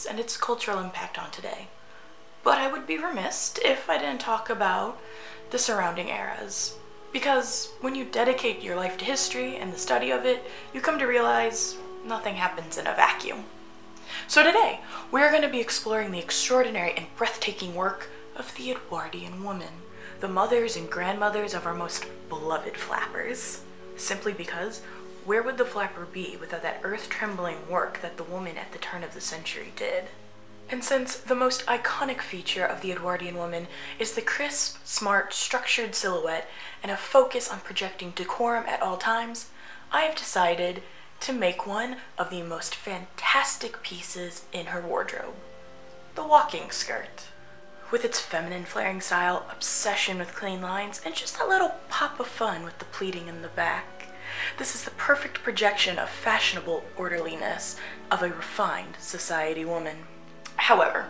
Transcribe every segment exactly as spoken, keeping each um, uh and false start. nineteen twenties and its cultural impact on today. But I would be remiss if I didn't talk about the surrounding eras, because when you dedicate your life to history and the study of it, you come to realize nothing happens in a vacuum. So today, we're going to be exploring the extraordinary and breathtaking work of the Edwardian woman, the mothers and grandmothers of our most beloved flappers. Simply because, where would the flapper be without that earth-trembling work that the woman at the turn of the century did? And since the most iconic feature of the Edwardian woman is the crisp, smart, structured silhouette and a focus on projecting decorum at all times, I have decided to make one of the most fantastic pieces in her wardrobe: the walking skirt. With its feminine flaring style, obsession with clean lines, and just a little pop of fun with the pleating in the back, this is the perfect projection of fashionable orderliness of a refined society woman. However,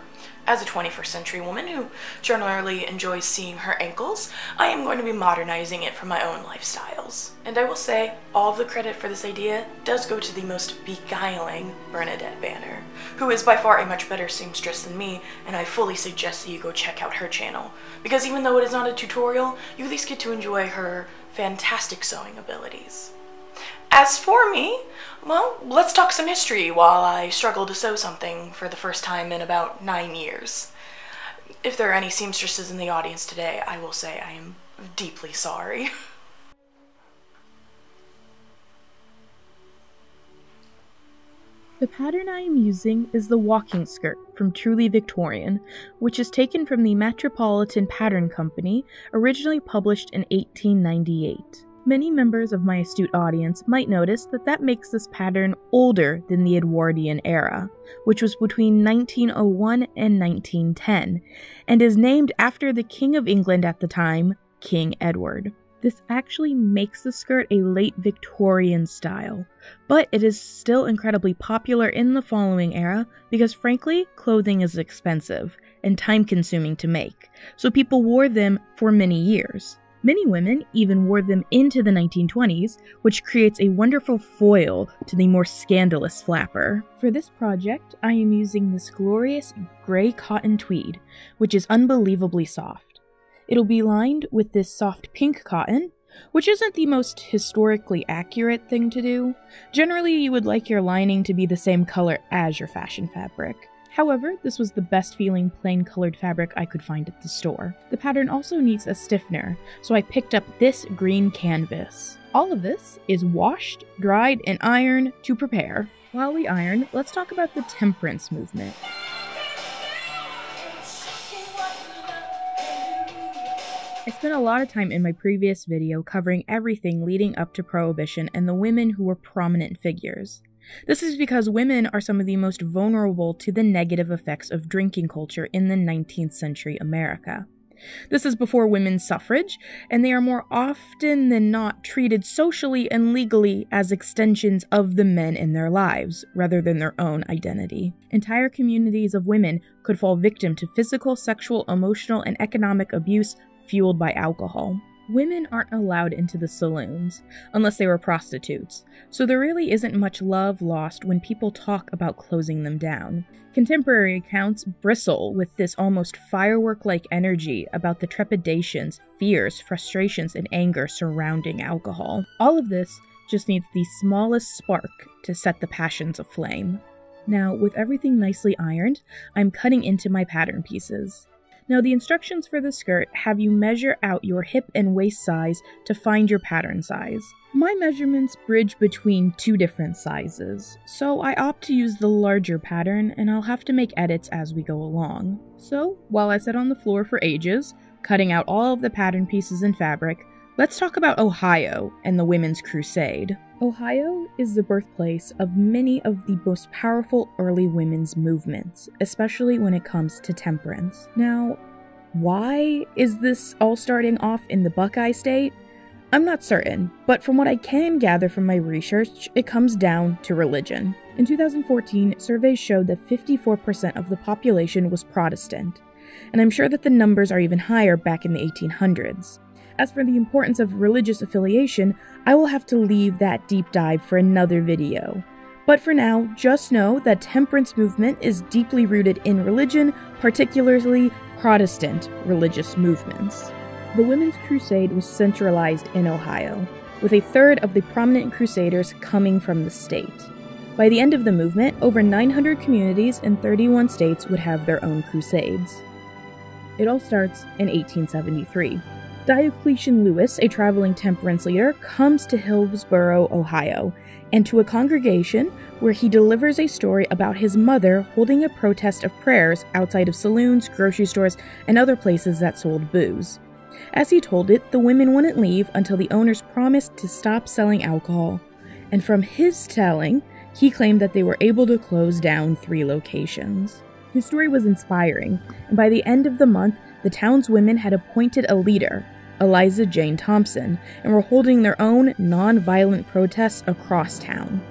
as a twenty-first century woman who generally enjoys seeing her ankles, I am going to be modernizing it for my own lifestyles. And I will say, all of the credit for this idea does go to the most beguiling Bernadette Banner, who is by far a much better seamstress than me, and I fully suggest that you go check out her channel. Because even though it is not a tutorial, you at least get to enjoy her fantastic sewing abilities. As for me, well, let's talk some history while I struggle to sew something for the first time in about nine years. If there are any seamstresses in the audience today, I will say I am deeply sorry. The pattern I am using is the walking skirt from Truly Victorian, which is taken from the Metropolitan Pattern Company, originally published in eighteen ninety-eight. Many members of my astute audience might notice that that makes this pattern older than the Edwardian era, which was between nineteen oh one and nineteen ten, and is named after the King of England at the time, King Edward. This actually makes the skirt a late Victorian style, but it is still incredibly popular in the following era because, frankly, clothing is expensive and time-consuming to make, so people wore them for many years. Many women even wore them into the nineteen twenties, which creates a wonderful foil to the more scandalous flapper. For this project, I am using this glorious gray cotton tweed, which is unbelievably soft. It'll be lined with this soft pink cotton, which isn't the most historically accurate thing to do. Generally, you would like your lining to be the same color as your fashion fabric. However, this was the best feeling plain colored fabric I could find at the store. The pattern also needs a stiffener, so I picked up this green canvas. All of this is washed, dried, and ironed to prepare. While we iron, let's talk about the temperance movement. I spent a lot of time in my previous video covering everything leading up to Prohibition and the women who were prominent figures. This is because women are some of the most vulnerable to the negative effects of drinking culture in the nineteenth century America. This is before women's suffrage, and they are more often than not treated socially and legally as extensions of the men in their lives, rather than their own identity. Entire communities of women could fall victim to physical, sexual, emotional, and economic abuse fueled by alcohol. Women aren't allowed into the saloons, unless they were prostitutes, so there really isn't much love lost when people talk about closing them down. Contemporary accounts bristle with this almost firework-like energy about the trepidations, fears, frustrations, and anger surrounding alcohol. All of this just needs the smallest spark to set the passions aflame. Now, with everything nicely ironed, I'm cutting into my pattern pieces. Now, the instructions for the skirt have you measure out your hip and waist size to find your pattern size. My measurements bridge between two different sizes, so I opt to use the larger pattern, and I'll have to make edits as we go along. So, while I sat on the floor for ages, cutting out all of the pattern pieces and fabric, let's talk about Ohio and the Women's Crusade. Ohio is the birthplace of many of the most powerful early women's movements, especially when it comes to temperance. Now, why is this all starting off in the Buckeye State? I'm not certain, but from what I can gather from my research, it comes down to religion. In two thousand fourteen, surveys showed that fifty-four percent of the population was Protestant, and I'm sure that the numbers are even higher back in the eighteen hundreds. As for the importance of religious affiliation, I will have to leave that deep dive for another video. But for now, just know that temperance movement is deeply rooted in religion, particularly Protestant religious movements. The Women's Crusade was centralized in Ohio, with a third of the prominent crusaders coming from the state. By the end of the movement, over nine hundred communities in thirty-one states would have their own crusades. It all starts in eighteen seventy-three. Diocletian Lewis, a traveling temperance leader, comes to Hillsboro, Ohio, and to a congregation where he delivers a story about his mother holding a protest of prayers outside of saloons, grocery stores, and other places that sold booze. As he told it, the women wouldn't leave until the owners promised to stop selling alcohol, and from his telling, he claimed that they were able to close down three locations. His story was inspiring, and by the end of the month, the town's women had appointed a leader, Eliza Jane Thompson, and were holding their own non-violent protests across town.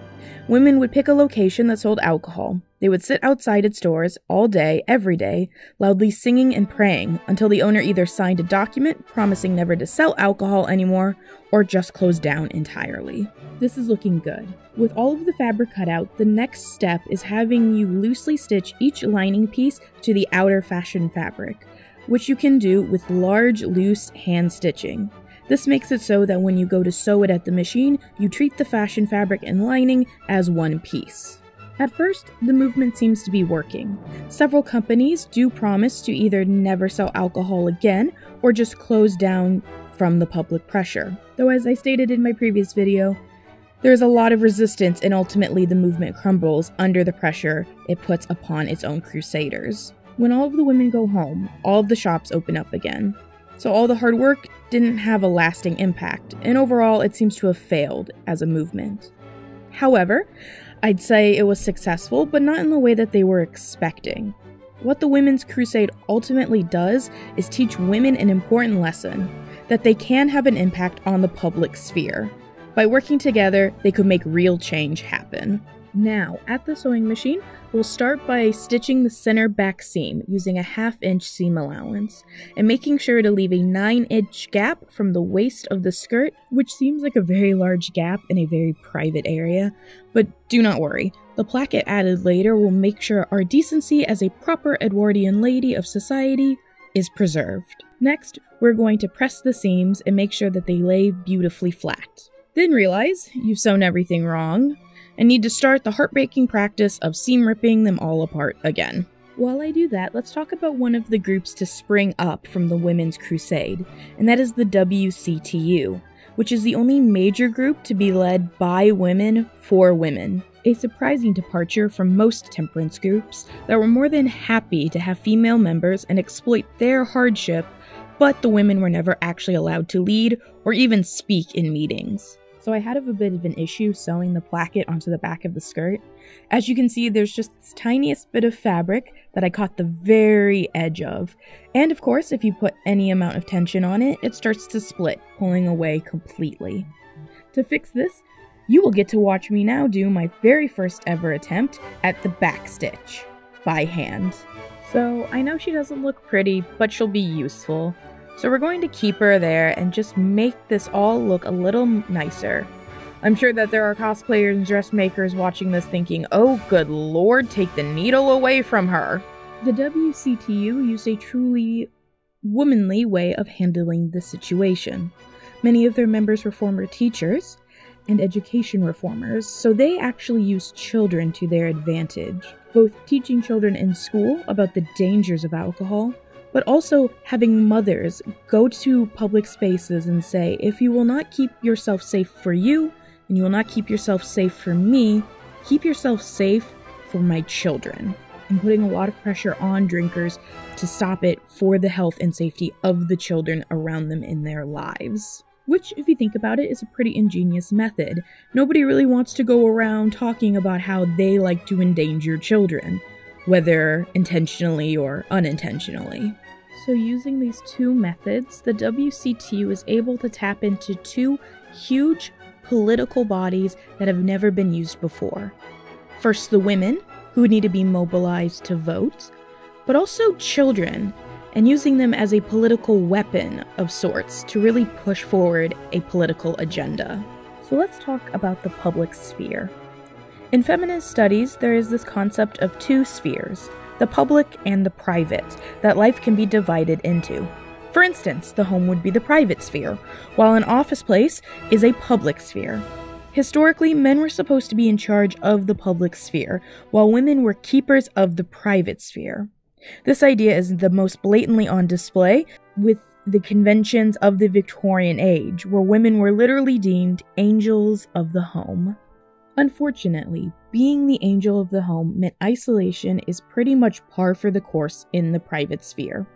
Women would pick a location that sold alcohol. They would sit outside its doors all day, every day, loudly singing and praying until the owner either signed a document promising never to sell alcohol anymore or just closed down entirely. This is looking good. With all of the fabric cut out, the next step is having you loosely stitch each lining piece to the outer fashion fabric, which you can do with large, loose hand stitching. This makes it so that when you go to sew it at the machine, you treat the fashion fabric and lining as one piece. At first, the movement seems to be working. Several companies do promise to either never sell alcohol again or just close down from the public pressure. Though, as I stated in my previous video, there's a lot of resistance and ultimately the movement crumbles under the pressure it puts upon its own crusaders. When all of the women go home, all of the shops open up again. So all the hard work didn't have a lasting impact, and overall it seems to have failed as a movement. However, I'd say it was successful, but not in the way that they were expecting. What the Women's Crusade ultimately does is teach women an important lesson, that they can have an impact on the public sphere. By working together, they could make real change happen. Now, at the sewing machine, we'll start by stitching the center back seam using a half-inch seam allowance, and making sure to leave a nine-inch gap from the waist of the skirt, which seems like a very large gap in a very private area, but do not worry. The placket added later will make sure our decency as a proper Edwardian lady of society is preserved. Next, we're going to press the seams and make sure that they lay beautifully flat. Then realize you've sewn everything wrong, and need to start the heartbreaking practice of seam ripping them all apart again. While I do that, let's talk about one of the groups to spring up from the Women's Crusade, and that is the W C T U, which is the only major group to be led by women for women. A surprising departure from most temperance groups that were more than happy to have female members and exploit their hardship, but the women were never actually allowed to lead or even speak in meetings. So I had a bit of an issue sewing the placket onto the back of the skirt. As you can see, there's just this tiniest bit of fabric that I caught the very edge of. And of course, if you put any amount of tension on it, it starts to split, pulling away completely. To fix this, you will get to watch me now do my very first ever attempt at the back stitch by hand. So I know she doesn't look pretty, but she'll be useful. So we're going to keep her there and just make this all look a little nicer. I'm sure that there are cosplayers and dressmakers watching this thinking, oh good lord, take the needle away from her. The W C T U used a truly womanly way of handling the situation. Many of their members were former teachers and education reformers, so they actually used children to their advantage, both teaching children in school about the dangers of alcohol, but also having mothers go to public spaces and say, if you will not keep yourself safe for you, and you will not keep yourself safe for me, keep yourself safe for my children. And putting a lot of pressure on drinkers to stop it for the health and safety of the children around them in their lives. Which, if you think about it, is a pretty ingenious method. Nobody really wants to go around talking about how they like to endanger children, whether intentionally or unintentionally. So using these two methods, the W C T U is able to tap into two huge political bodies that have never been used before. First, the women, who need to be mobilized to vote, but also children, and using them as a political weapon of sorts to really push forward a political agenda. So let's talk about the public sphere. In feminist studies, there is this concept of two spheres, the public and the private, that life can be divided into. For instance, the home would be the private sphere, while an office place is a public sphere. Historically, men were supposed to be in charge of the public sphere, while women were keepers of the private sphere. This idea is the most blatantly on display with the conventions of the Victorian age, where women were literally deemed angels of the home. Unfortunately, being the angel of the home meant isolation is pretty much par for the course in the private sphere.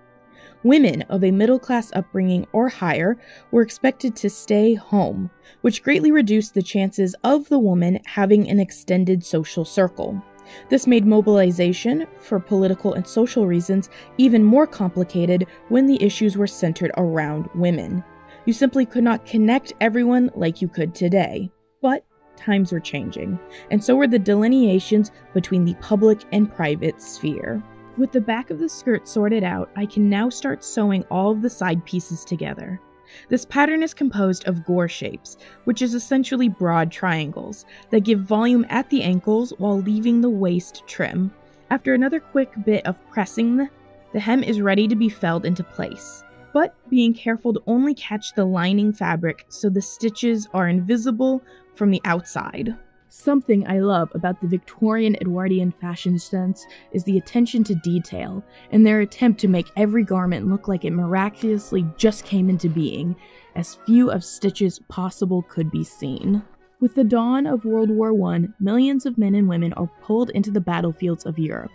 Women of a middle-class upbringing or higher were expected to stay home, which greatly reduced the chances of the woman having an extended social circle. This made mobilization, for political and social reasons, even more complicated when the issues were centered around women. You simply could not connect everyone like you could today. But times were changing, and so were the delineations between the public and private sphere. With the back of the skirt sorted out, I can now start sewing all of the side pieces together. This pattern is composed of gore shapes, which is essentially broad triangles, that give volume at the ankles while leaving the waist trim. After another quick bit of pressing, the hem is ready to be felled into place, but being careful to only catch the lining fabric so the stitches are invisible from the outside. Something I love about the Victorian Edwardian fashion sense is the attention to detail and their attempt to make every garment look like it miraculously just came into being, as few of stitches possible could be seen. With the dawn of World War One, millions of men and women are pulled into the battlefields of Europe.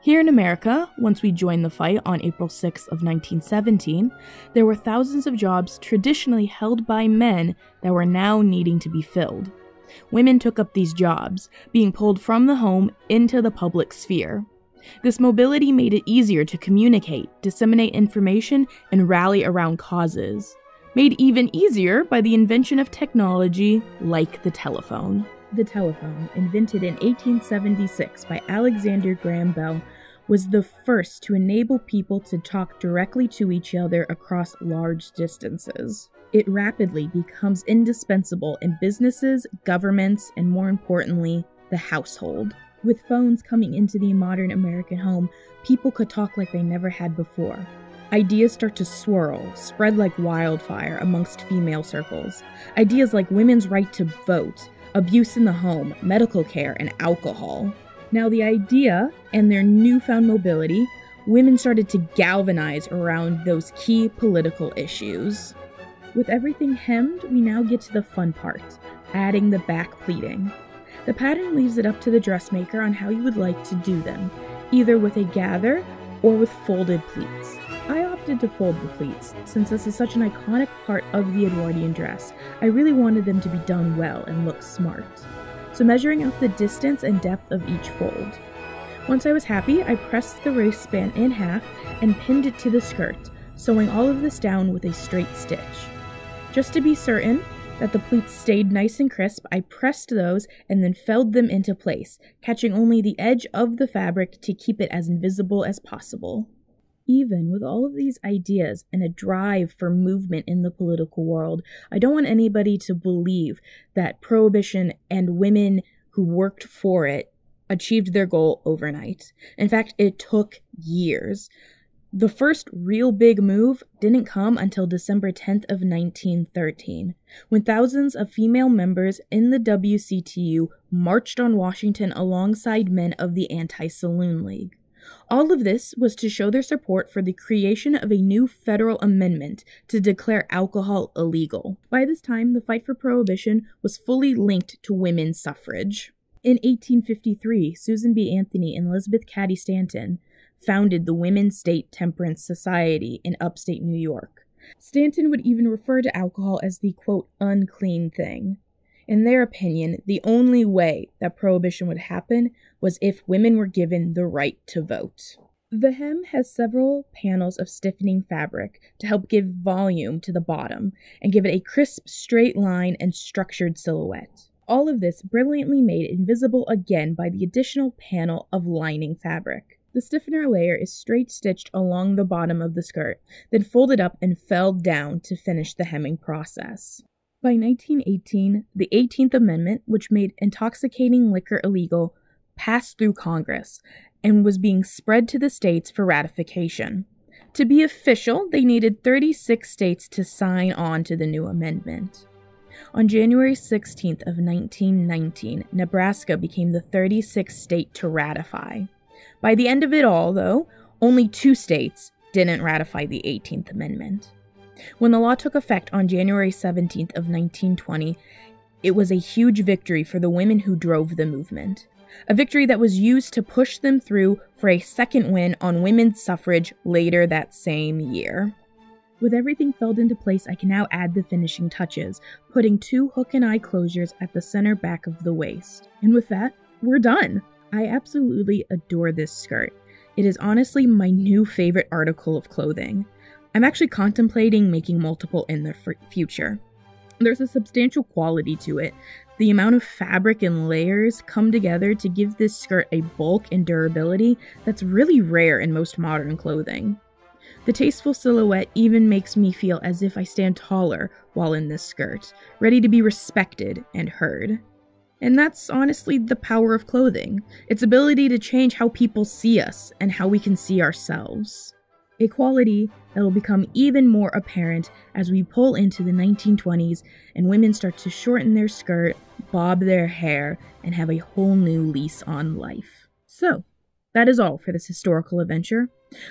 Here in America, once we joined the fight on April sixth of nineteen seventeen, there were thousands of jobs traditionally held by men that were now needing to be filled. Women took up these jobs, being pulled from the home into the public sphere. This mobility made it easier to communicate, disseminate information, and rally around causes, made even easier by the invention of technology like the telephone. The telephone, invented in eighteen seventy-six by Alexander Graham Bell, was the first to enable people to talk directly to each other across large distances. It rapidly becomes indispensable in businesses, governments, and more importantly, the household. With phones coming into the modern American home, people could talk like they never had before. Ideas start to swirl, spread like wildfire amongst female circles. Ideas like women's right to vote, abuse in the home, medical care, and alcohol. Now the idea and their newfound mobility, women started to galvanize around those key political issues. With everything hemmed, we now get to the fun part, adding the back pleating. The pattern leaves it up to the dressmaker on how you would like to do them, either with a gather or with folded pleats. I opted to fold the pleats, since this is such an iconic part of the Edwardian dress. I really wanted them to be done well and look smart. So measuring out the distance and depth of each fold. Once I was happy, I pressed the waistband in half and pinned it to the skirt, sewing all of this down with a straight stitch. Just to be certain that the pleats stayed nice and crisp, I pressed those and then felled them into place, catching only the edge of the fabric to keep it as invisible as possible. Even with all of these ideas and a drive for movement in the political world, I don't want anybody to believe that prohibition and women who worked for it achieved their goal overnight. In fact, it took years. The first real big move didn't come until December tenth of nineteen thirteen, when thousands of female members in the W C T U marched on Washington alongside men of the Anti-Saloon League. All of this was to show their support for the creation of a new federal amendment to declare alcohol illegal. By this time, the fight for prohibition was fully linked to women's suffrage. In eighteen fifty-three, Susan B. Anthony and Elizabeth Cady Stanton founded the Women's State Temperance Society in upstate New York. Stanton would even refer to alcohol as the, quote, unclean thing. In their opinion, the only way that prohibition would happen was if women were given the right to vote. The hem has several panels of stiffening fabric to help give volume to the bottom and give it a crisp, straight line and structured silhouette. All of this brilliantly made invisible again by the additional panel of lining fabric. The stiffener layer is straight stitched along the bottom of the skirt, then folded up and felled down to finish the hemming process. By nineteen eighteen, the eighteenth Amendment, which made intoxicating liquor illegal, passed through Congress and was being spread to the states for ratification. To be official, they needed thirty-six states to sign on to the new amendment. On January sixteenth of nineteen nineteen, Nebraska became the thirty-sixth state to ratify. By the end of it all, though, only two states didn't ratify the eighteenth Amendment. When the law took effect on January seventeenth of nineteen twenty, it was a huge victory for the women who drove the movement, a victory that was used to push them through for a second win on women's suffrage later that same year. With everything felled into place, I can now add the finishing touches, putting two hook and eye closures at the center back of the waist. And with that, we're done! I absolutely adore this skirt. It is honestly my new favorite article of clothing. I'm actually contemplating making multiple in the f- future. There's a substantial quality to it. The amount of fabric and layers come together to give this skirt a bulk and durability that's really rare in most modern clothing. The tasteful silhouette even makes me feel as if I stand taller while in this skirt, ready to be respected and heard. And that's honestly the power of clothing, its ability to change how people see us and how we can see ourselves. A quality that will become even more apparent as we pull into the nineteen twenties and women start to shorten their skirt, bob their hair, and have a whole new lease on life. So, that is all for this historical adventure.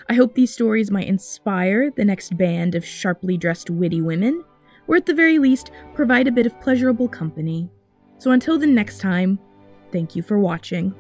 I hope these stories might inspire the next band of sharply dressed witty women, or at the very least, provide a bit of pleasurable company. So until the next time, thank you for watching.